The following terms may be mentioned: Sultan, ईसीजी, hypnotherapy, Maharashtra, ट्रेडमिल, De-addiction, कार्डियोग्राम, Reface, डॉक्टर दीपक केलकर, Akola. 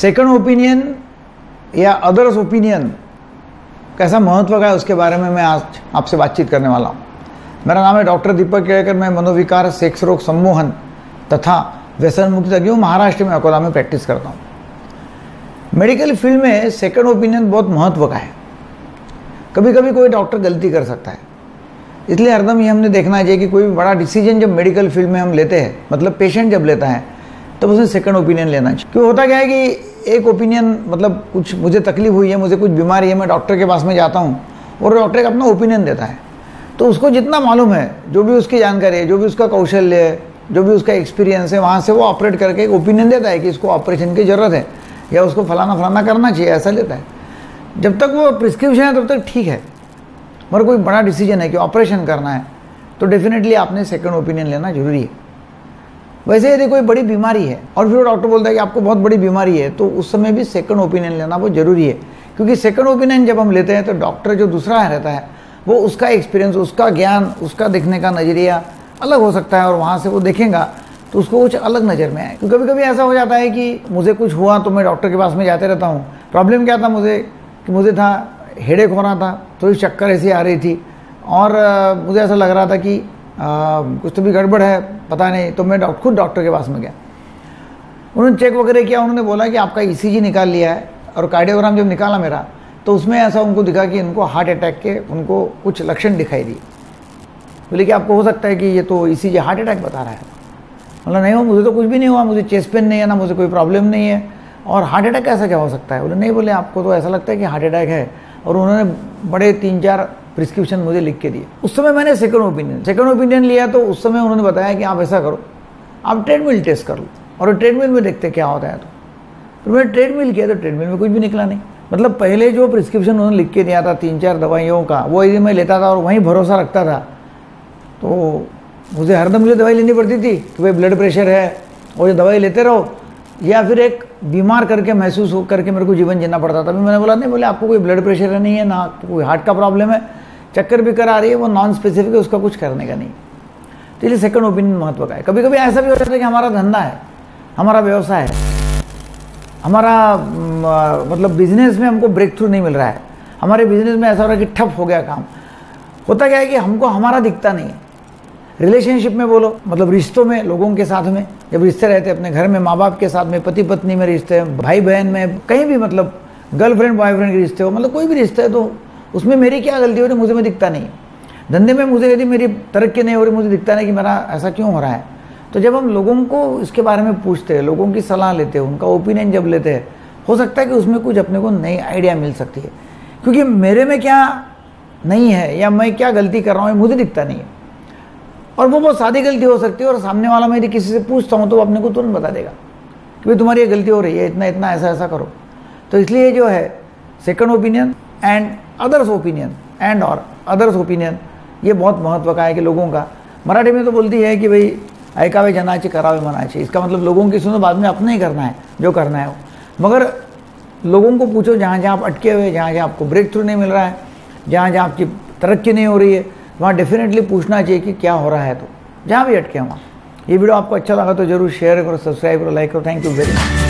Second opinion या others opinion कैसा महत्व का है, उसके बारे में मैं आज आपसे बातचीत करने वाला हूँ। मेरा नाम है डॉक्टर दीपक केलकर। मैं मनोविकार, सेक्स रोग, सम्मोहन तथा व्यसन मुक्त तज्ञ हूँ। महाराष्ट्र में अकोला में प्रैक्टिस करता हूँ। मेडिकल फील्ड में सेकंड ओपिनियन बहुत महत्व का है। कभी कभी कोई डॉक्टर गलती कर सकता है, इसलिए हरदम ये हमने देखना चाहिए कि कोई भी बड़ा डिसीजन जब मेडिकल फील्ड में हम लेते हैं, मतलब पेशेंट जब लेता है, तब तो उसमें सेकंड ओपिनियन लेना चाहिए। क्यों होता क्या है कि एक ओपिनियन, मतलब कुछ मुझे तकलीफ हुई है, मुझे कुछ बीमारी है, मैं डॉक्टर के पास में जाता हूँ और डॉक्टर अपना ओपिनियन देता है। तो उसको जितना मालूम है, जो भी उसकी जानकारी है, जो भी उसका कौशल्य है, जो भी उसका एक्सपीरियंस है, वहाँ से वो ऑपरेट करके एक ओपिनियन देता है कि इसको ऑपरेशन की ज़रूरत है या उसको फलाना फलाना करना चाहिए, ऐसा लेता है। जब तक वो प्रिस्क्रिप्शन है तब तक ठीक है, मगर कोई बड़ा डिसीजन है कि ऑपरेशन करना है तो डेफिनेटली आपने सेकंड ओपिनियन लेना जरूरी है। वैसे यदि कोई बड़ी बीमारी है और फिर डॉक्टर बोलता है कि आपको बहुत बड़ी बीमारी है, तो उस समय भी सेकंड ओपिनियन लेना बहुत ज़रूरी है, क्योंकि सेकंड ओपिनियन जब हम लेते हैं तो डॉक्टर जो दूसरा रहता है वो उसका एक्सपीरियंस, उसका ज्ञान, उसका देखने का नज़रिया अलग हो सकता है और वहाँ से वो देखेगा तो उसको कुछ अलग नज़र में आए। तो कभी कभी ऐसा हो जाता है कि मुझे कुछ हुआ तो मैं डॉक्टर के पास में जाते रहता हूँ। प्रॉब्लम क्या था मुझे कि मुझे था हेडेक हो रहा था, थोड़ी चक्कर ऐसी आ रही थी और मुझे ऐसा लग रहा था कि कुछ तो भी गड़बड़ है, पता नहीं। तो मैं खुद डॉक्टर के पास में गया, उन्होंने चेक वगैरह किया, उन्होंने बोला कि आपका ईसीजी निकाल लिया है और कार्डियोग्राम जब निकाला मेरा, तो उसमें ऐसा उनको दिखा कि उनको हार्ट अटैक के उनको कुछ लक्षण दिखाई दिए। बोले कि आपको हो सकता है कि ये तो ईसीजी हार्ट अटैक बता रहा है। बोला नहीं हो, मुझे तो कुछ भी नहीं हुआ, मुझे चेस्ट पेन नहीं है ना, मुझे कोई प्रॉब्लम नहीं है, और हार्ट अटैक कैसा क्या हो सकता है? बोले नहीं, बोले आपको तो ऐसा लगता है कि हार्ट अटैक है। और उन्होंने बड़े 3-4 प्रिस्क्रिप्शन मुझे लिख के दिए। उस समय मैंने सेकंड ओपिनियन लिया, तो उस समय उन्होंने बताया कि आप ऐसा करो, आप ट्रेडमिल टेस्ट कर लो और ट्रेडमिल में देखते क्या होता है। तो फिर मैंने ट्रेडमिल किया तो ट्रेडमिल में कुछ भी निकला नहीं। मतलब पहले जो प्रिस्क्रिप्शन उन्होंने लिख के दिया था 3-4 दवाइयों का, वो यदि मैं लेता था और वहीं भरोसा रखता था तो मुझे हरदम मुझे दवाई लेनी पड़ती थी कि भाई ब्लड प्रेशर है और ये दवाई लेते रहो, या फिर एक बीमार करके महसूस हो करके मेरे को जीवन जीना पड़ता था। अभी मैंने बोला नहीं, बोले आपको कोई ब्लड प्रेशर नहीं है, ना कोई हार्ट का प्रॉब्लम है, चक्कर भी कर आ रही है, वो नॉन स्पेसिफिक है, उसका कुछ करने का नहीं। तो इसलिए सेकंड ओपिनियन महत्व का है। कभी कभी ऐसा भी हो जाता है कि हमारा धंधा है, हमारा व्यवसाय है, हमारा मतलब बिजनेस में हमको ब्रेक थ्रू नहीं मिल रहा है, हमारे बिजनेस में ऐसा हो रहा है कि ठप हो गया काम। होता क्या है कि हमको हमारा दिखता नहीं है। रिलेशनशिप में बोलो, मतलब रिश्तों में, लोगों के साथ में जब रिश्ते रहते हैं, अपने घर में माँ बाप के साथ में, पति पत्नी में रिश्ते हैं, भाई बहन में, कहीं भी, मतलब गर्लफ्रेंड बॉयफ्रेंड के रिश्ते हो, मतलब कोई भी रिश्ता है, तो उसमें मेरी क्या गलती हो रही, मुझे दिखता नहीं। धंधे में मुझे यदि मेरी तरक्की नहीं हो रही, मुझे दिखता नहीं कि मेरा ऐसा क्यों हो रहा है। तो जब हम लोगों को इसके बारे में पूछते हैं, लोगों की सलाह लेते हैं, उनका ओपिनियन जब लेते हैं, हो सकता है कि उसमें कुछ अपने को नई आइडिया मिल सकती है, क्योंकि मेरे में क्या नहीं है या मैं क्या गलती कर रहा हूँ मुझे दिखता नहीं है। और वो बहुत सादी गलती हो सकती है और सामने वाला, मैं यदि किसी से पूछता हूँ तो वो अपने को तुरंत बता देगा कि भाई तुम्हारी ये गलती हो रही है, इतना इतना ऐसा ऐसा करो। तो इसलिए जो है second opinion and others opinion ये बहुत महत्व का है कि लोगों का, मराठी में तो बोलती है कि भाई ऐकावे जनाचे करावे मनाचे, इसका मतलब लोगों की सुनो, बाद में अपना ही करना है जो करना है वो, मगर लोगों को पूछो जहाँ जहाँ आप अटके हुए, जहाँ जहाँ आपको ब्रेक थ्रू नहीं मिल रहा है, जहाँ जहाँ आपकी तरक्की नहीं हो रही है, वहाँ डेफिनेटली पूछना चाहिए कि क्या हो रहा है। तो जहाँ भी अटके हैं वहाँ। ये वीडियो आपको अच्छा लगा तो जरूर शेयर करो, सब्सक्राइब करो, लाइक करो। Thank you very much.